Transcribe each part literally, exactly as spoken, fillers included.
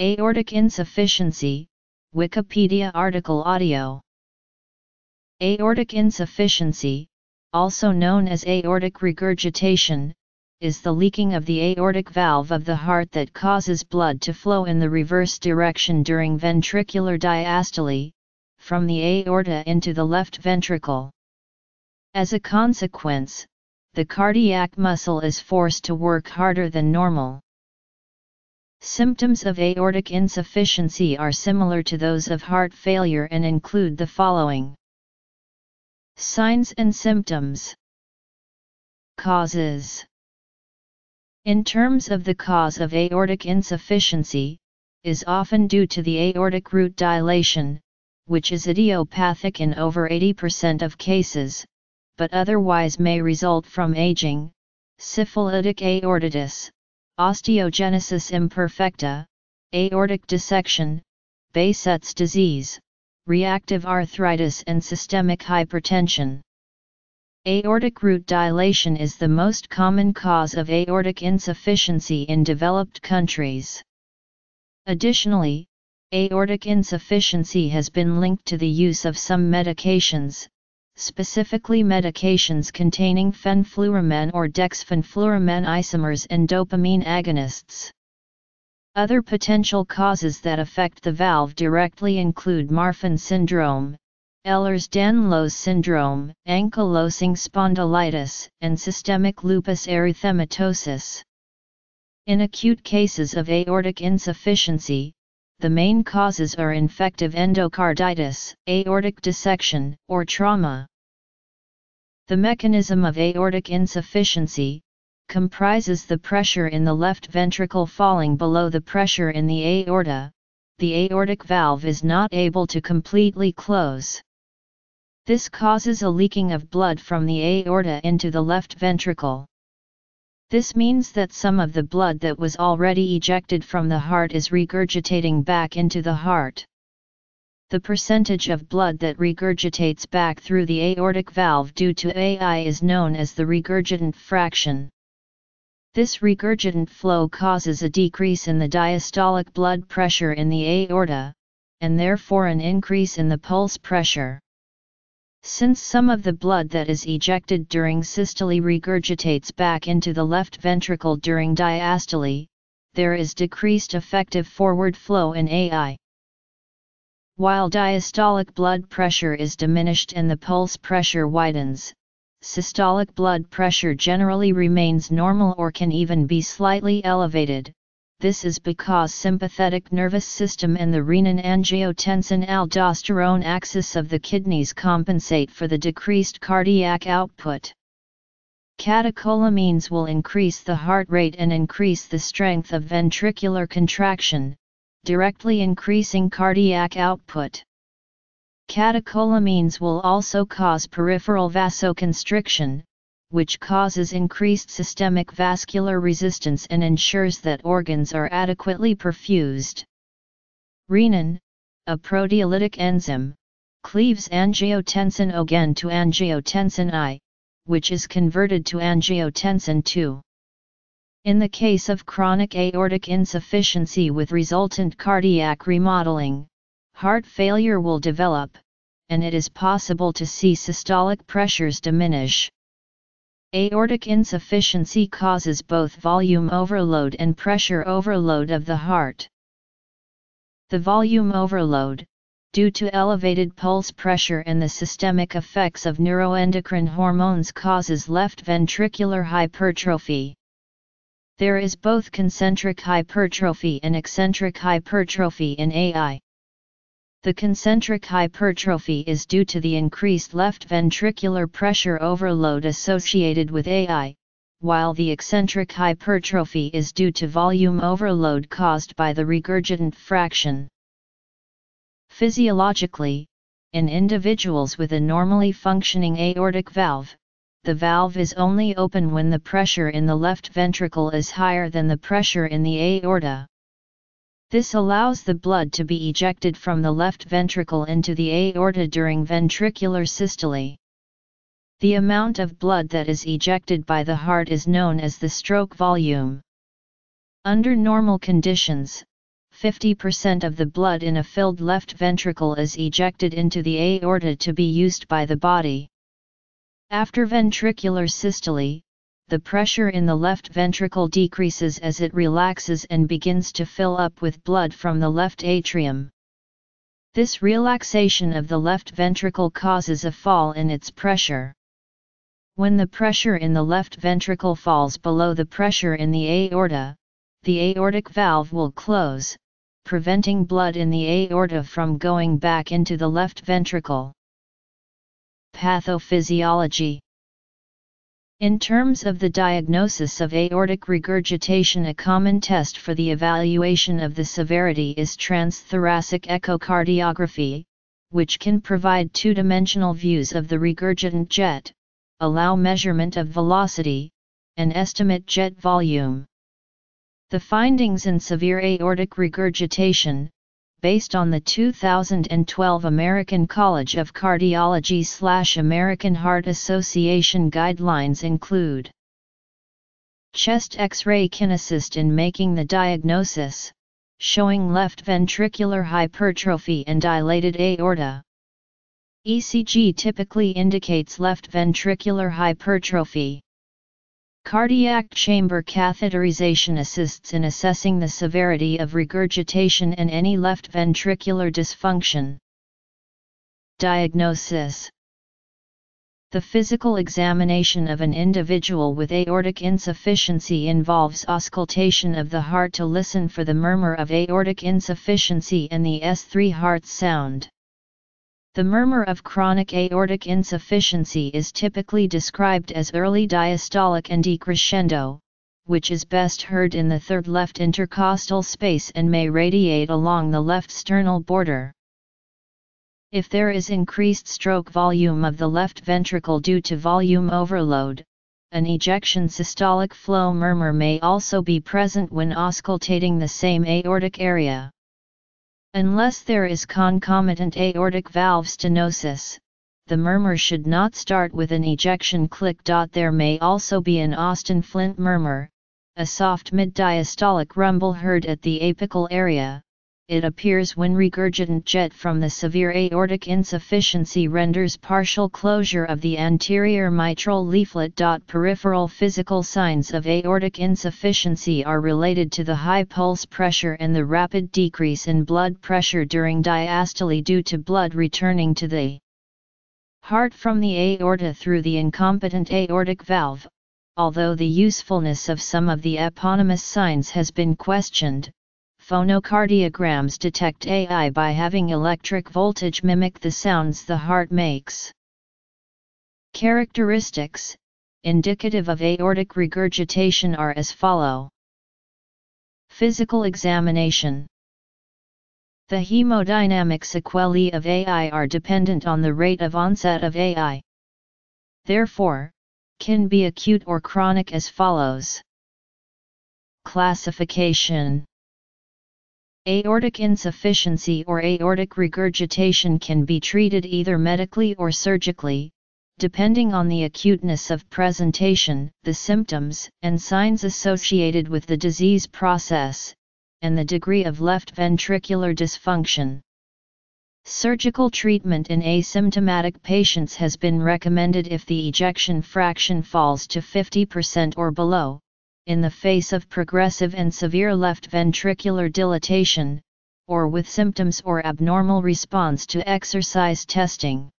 Aortic insufficiency, Wikipedia article audio. Aortic insufficiency, also known as aortic regurgitation, is the leaking of the aortic valve of the heart that causes blood to flow in the reverse direction during ventricular diastole, from the aorta into the left ventricle. As a consequence, the cardiac muscle is forced to work harder than normal. Symptoms of aortic insufficiency are similar to those of heart failure and include the following. Signs and symptoms. Causes. In terms of the cause of aortic insufficiency, is often due to the aortic root dilation, which is idiopathic in over eighty percent of cases, but otherwise may result from aging, syphilitic aortitis, osteogenesis imperfecta, aortic dissection, Behçet's disease, reactive arthritis and systemic hypertension. Aortic root dilation is the most common cause of aortic insufficiency in developed countries. Additionally, aortic insufficiency has been linked to the use of some medications, specifically medications containing fenfluramine or dexfenfluramine isomers and dopamine agonists. Other potential causes that affect the valve directly include Marfan syndrome, Ehlers-Danlos syndrome, ankylosing spondylitis, and systemic lupus erythematosus. In acute cases of aortic insufficiency, the main causes are infective endocarditis, aortic dissection, or trauma. The mechanism of aortic insufficiency comprises the pressure in the left ventricle falling below the pressure in the aorta. The aortic valve is not able to completely close. This causes a leaking of blood from the aorta into the left ventricle. This means that some of the blood that was already ejected from the heart is regurgitating back into the heart. The percentage of blood that regurgitates back through the aortic valve due to A I is known as the regurgitant fraction. This regurgitant flow causes a decrease in the diastolic blood pressure in the aorta, and therefore an increase in the pulse pressure. Since some of the blood that is ejected during systole regurgitates back into the left ventricle during diastole, there is decreased effective forward flow in A I. While diastolic blood pressure is diminished and the pulse pressure widens, systolic blood pressure generally remains normal or can even be slightly elevated. This is because sympathetic nervous system and the renin-angiotensin-aldosterone axis of the kidneys compensate for the decreased cardiac output. Catecholamines will increase the heart rate and increase the strength of ventricular contraction, directly increasing cardiac output. Catecholamines will also cause peripheral vasoconstriction, which causes increased systemic vascular resistance and ensures that organs are adequately perfused. Renin, a proteolytic enzyme, cleaves angiotensinogen to angiotensin one, which is converted to angiotensin two. In the case of chronic aortic insufficiency with resultant cardiac remodeling, heart failure will develop, and it is possible to see systolic pressures diminish. Aortic insufficiency causes both volume overload and pressure overload of the heart. The volume overload, due to elevated pulse pressure and the systemic effects of neuroendocrine hormones, causes left ventricular hypertrophy. There is both concentric hypertrophy and eccentric hypertrophy in A I. The concentric hypertrophy is due to the increased left ventricular pressure overload associated with A I, while the eccentric hypertrophy is due to volume overload caused by the regurgitant fraction. Physiologically, in individuals with a normally functioning aortic valve, the valve is only open when the pressure in the left ventricle is higher than the pressure in the aorta. This allows the blood to be ejected from the left ventricle into the aorta during ventricular systole. The amount of blood that is ejected by the heart is known as the stroke volume. Under normal conditions, fifty percent of the blood in a filled left ventricle is ejected into the aorta to be used by the body. After ventricular systole, the pressure in the left ventricle decreases as it relaxes and begins to fill up with blood from the left atrium. This relaxation of the left ventricle causes a fall in its pressure. When the pressure in the left ventricle falls below the pressure in the aorta, the aortic valve will close, preventing blood in the aorta from going back into the left ventricle. Pathophysiology. In terms of the diagnosis of aortic regurgitation, a common test for the evaluation of the severity is transthoracic echocardiography, which can provide two-dimensional views of the regurgitant jet, allow measurement of velocity, and estimate jet volume. The findings in severe aortic regurgitation, based on the two thousand twelve American College of Cardiology/American Heart Association guidelines include: chest X-ray can assist in making the diagnosis, showing left ventricular hypertrophy and dilated aorta. E C G typically indicates left ventricular hypertrophy. Cardiac chamber catheterization assists in assessing the severity of regurgitation and any left ventricular dysfunction. Diagnosis. The physical examination of an individual with aortic insufficiency involves auscultation of the heart to listen for the murmur of aortic insufficiency and the S three heart sound. The murmur of chronic aortic insufficiency is typically described as early diastolic and decrescendo, which is best heard in the third left intercostal space and may radiate along the left sternal border. If there is increased stroke volume of the left ventricle due to volume overload, an ejection systolic flow murmur may also be present when auscultating the same aortic area. Unless there is concomitant aortic valve stenosis, the murmur should not start with an ejection click. There may also be an Austin Flint murmur, a soft mid-diastolic rumble heard at the apical area. It appears when regurgitant jet from the severe aortic insufficiency renders partial closure of the anterior mitral leaflet. Peripheral physical signs of aortic insufficiency are related to the high pulse pressure and the rapid decrease in blood pressure during diastole due to blood returning to the heart from the aorta through the incompetent aortic valve, although the usefulness of some of the eponymous signs has been questioned. Phonocardiograms detect A I by having electric voltage mimic the sounds the heart makes. Characteristics indicative of aortic regurgitation are as follow. Physical examination. The hemodynamic sequelae of A I are dependent on the rate of onset of A I. Therefore, can be acute or chronic as follows. Classification. Aortic insufficiency or aortic regurgitation can be treated either medically or surgically, depending on the acuteness of presentation, the symptoms and signs associated with the disease process, and the degree of left ventricular dysfunction. Surgical treatment in asymptomatic patients has been recommended if the ejection fraction falls to fifty percent or below, in the face of progressive and severe left ventricular dilatation, or with symptoms or abnormal response to exercise testing.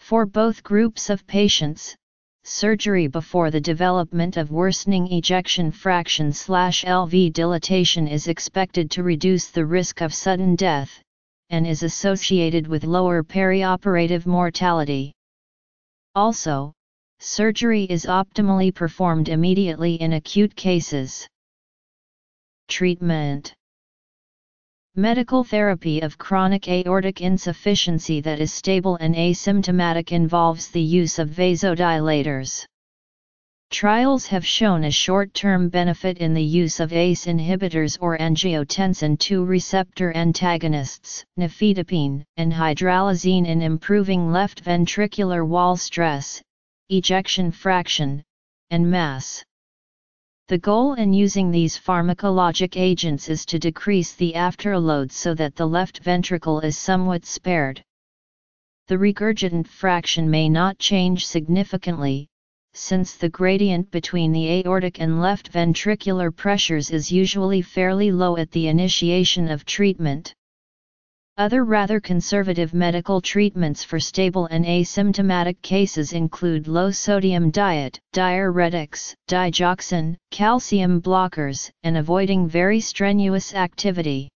For both groups of patients, surgery before the development of worsening ejection fraction/L V dilatation is expected to reduce the risk of sudden death, and is associated with lower perioperative mortality. Also, surgery is optimally performed immediately in acute cases. Treatment. Medical therapy of chronic aortic insufficiency that is stable and asymptomatic involves the use of vasodilators. Trials have shown a short-term benefit in the use of A C E inhibitors or angiotensin two receptor antagonists, nifedipine, and hydralazine in improving left ventricular wall stress, ejection fraction, and mass. The goal in using these pharmacologic agents is to decrease the afterload so that the left ventricle is somewhat spared. The regurgitant fraction may not change significantly, since the gradient between the aortic and left ventricular pressures is usually fairly low at the initiation of treatment. Other rather conservative medical treatments for stable and asymptomatic cases include low-sodium diet, diuretics, digoxin, calcium blockers, and avoiding very strenuous activity.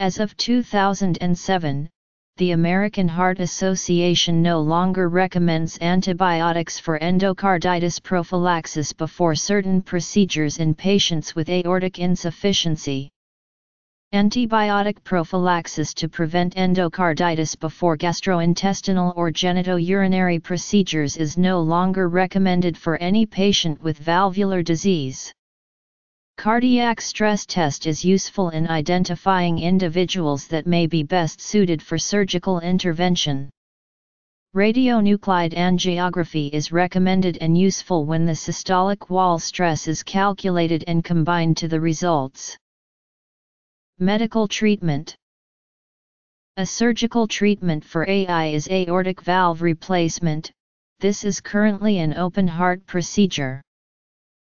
As of two thousand seven, the American Heart Association no longer recommends antibiotics for endocarditis prophylaxis before certain procedures in patients with aortic insufficiency. Antibiotic prophylaxis to prevent endocarditis before gastrointestinal or genitourinary procedures is no longer recommended for any patient with valvular disease. Cardiac stress test is useful in identifying individuals that may be best suited for surgical intervention. Radionuclide angiography is recommended and useful when the systolic wall stress is calculated and combined to the results. Medical treatment. A surgical treatment for A I is aortic valve replacement. This is currently an open heart procedure.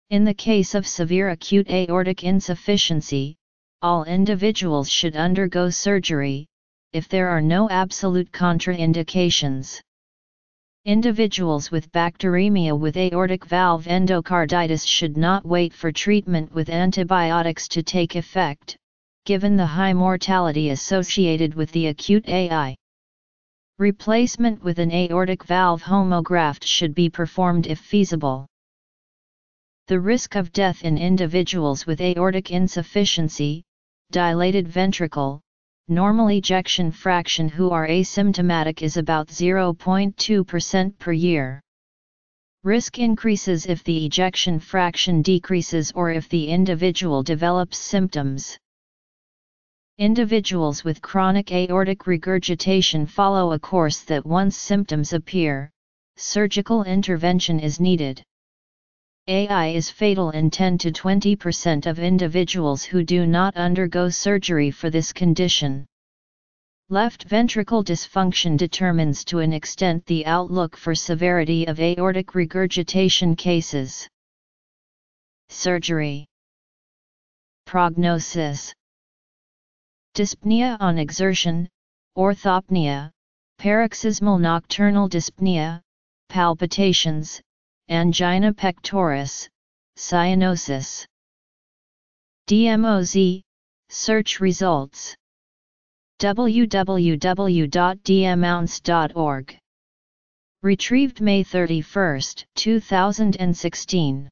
In the case of severe acute aortic insufficiency, all individuals should undergo surgery, if there are no absolute contraindications. Individuals with bacteremia with aortic valve endocarditis should not wait for treatment with antibiotics to take effect, given the high mortality associated with the acute A I. Replacement with an aortic valve homograft should be performed if feasible. The risk of death in individuals with aortic insufficiency, dilated ventricle, normal ejection fraction who are asymptomatic is about zero point two percent per year. Risk increases if the ejection fraction decreases or if the individual develops symptoms. Individuals with chronic aortic regurgitation follow a course that once symptoms appear, surgical intervention is needed. A I is fatal in ten to twenty percent of individuals who do not undergo surgery for this condition. Left ventricle dysfunction determines to an extent the outlook for severity of aortic regurgitation cases. Surgery. Prognosis. Dyspnea on exertion, orthopnea, paroxysmal nocturnal dyspnea, palpitations, angina pectoris, cyanosis. D M O Z, search results. w w w dot d m ounce dot org. Retrieved May thirty-first, two thousand sixteen.